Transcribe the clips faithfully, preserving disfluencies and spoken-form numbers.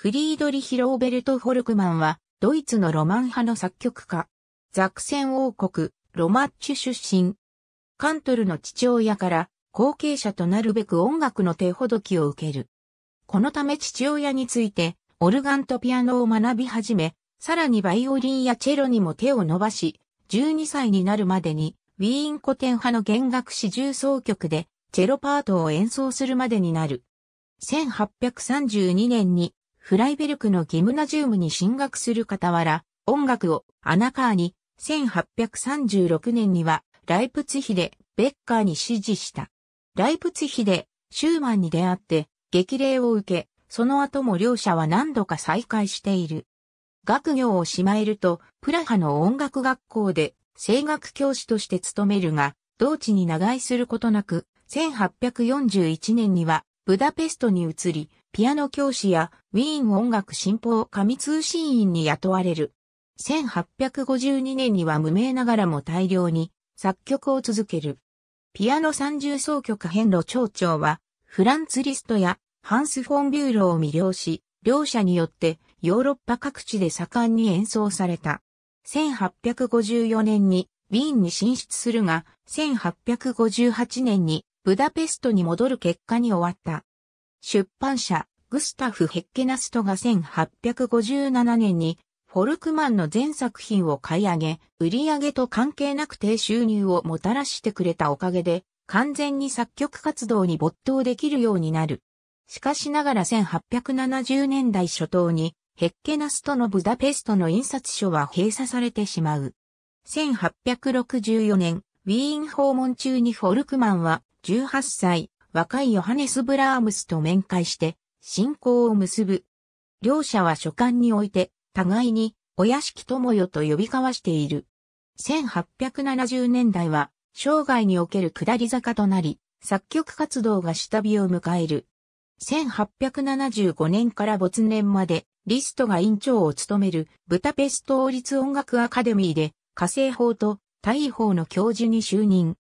フリードリヒ・ローベルト・ホルクマンは、ドイツのロマン派の作曲家。ザクセン王国、ロマッチュ出身。カントルの父親から、後継者となるべく音楽の手ほどきを受ける。このため父親について、オルガンとピアノを学び始め、さらにバイオリンやチェロにも手を伸ばし、じゅうにさいになるまでに、ウィーン古典派の弦楽四重奏曲で、チェロパートを演奏するまでになる。せんはっぴゃくさんじゅうにねんに、フライベルクのギムナジウムに進学する傍ら、音楽をアナカーに、せんはっぴゃくさんじゅうろくねんには、ライプツィヒで、ベッカーに師事した。ライプツィヒで、シューマンに出会って、激励を受け、その後も両者は何度か再会している。学業をしまえると、プラハの音楽学校で、声楽教師として勤めるが、同地に長居することなく、せんはっぴゃくよんじゅういちねんには、ブダペストに移り、ピアノ教師やウィーン音楽新報上通信員に雇われる。せんはっぴゃくごじゅうにねんには無名ながらも大量に作曲を続ける。ピアノ三重奏曲変路長調は、フランツ・リストやハンス・フォン・ビューロを魅了し、両者によってヨーロッパ各地で盛んに演奏された。せんはっぴゃくごじゅうよねんにウィーンに進出するが、せんはっぴゃくごじゅうはちねんにブダペストに戻る結果に終わった。出版社グスタフ・ヘッケナストがせんはっぴゃくごじゅうななねんにホルクマンの全作品を買い上げ、売上と関係なく低収入をもたらしてくれたおかげで、完全に作曲活動に没頭できるようになる。しかしながらせんはっぴゃくななじゅうねんだい初頭に、ヘッケナストのブダペストの印刷所は閉鎖されてしまう。せんはっぴゃくろくじゅうよねん、ウィーン訪問中にホルクマンはじゅうはっさい、若いヨハネス・ブラームスと面会して、親交を結ぶ。両者は書簡において、互いに、お屋敷友よと呼び交わしている。せんはっぴゃくななじゅうねんだいは、生涯における下り坂となり、作曲活動が下火を迎える。せんはっぴゃくななじゅうごねんから没年まで、リストが院長を務める、ブダペスト王立音楽アカデミーで、家政法と体法の教授に就任。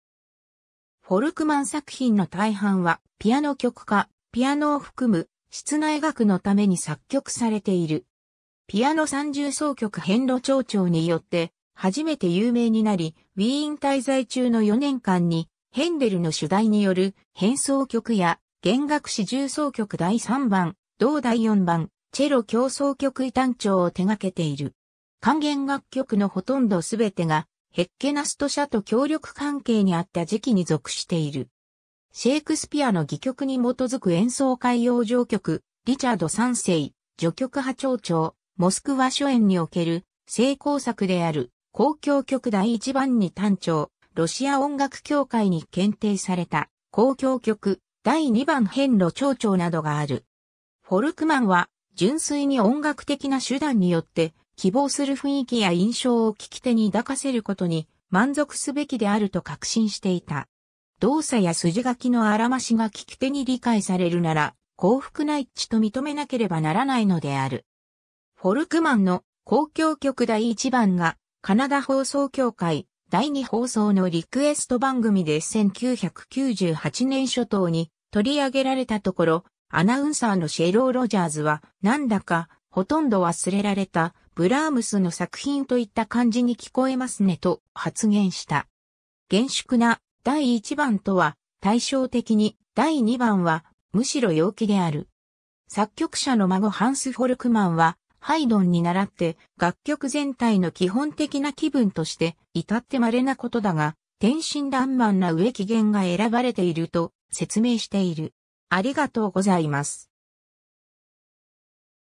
ホルクマン作品の大半は、ピアノ曲家、ピアノを含む、室内楽のために作曲されている。ピアノ三重奏曲変路長調によって、初めて有名になり、ウィーン滞在中のよねんかんに、ヘンデルの主題による変奏曲や、弦楽四重奏曲だいさんばん、同だいよんばん、チェロ協奏曲異端調を手掛けている。管弦楽曲のほとんどすべてが、ヘッケナスト社と協力関係にあった時期に属している。シェイクスピアの戯曲に基づく演奏会養生曲、リチャード三世、序曲派長調、モスクワ書院における、成功作である、交響曲だいいちばんに単調、ロシア音楽協会に検定された、交響曲だいにばん変路長調などがある。ホルクマンは、純粋に音楽的な手段によって、希望する雰囲気や印象を聴き手に抱かせることに満足すべきであると確信していた。動作や筋書きのあらましが聴き手に理解されるなら幸福な一致と認めなければならないのである。ホルクマンの交響曲だいいちばんがカナダ放送協会だいに放送のリクエスト番組でせんきゅうひゃくきゅうじゅうはちねん初頭に取り上げられたところ、アナウンサーのシェロー・ロジャーズはなんだかほとんど忘れられたブラームスの作品といった感じに聞こえますねと発言した。厳粛なだいいちばんとは対照的にだいにばんはむしろ陽気である。作曲者の孫ハンス・ホルクマンはハイドンに倣って楽曲全体の基本的な気分として至って稀なことだが天真爛漫な植木弦が選ばれていると説明している。ありがとうございます。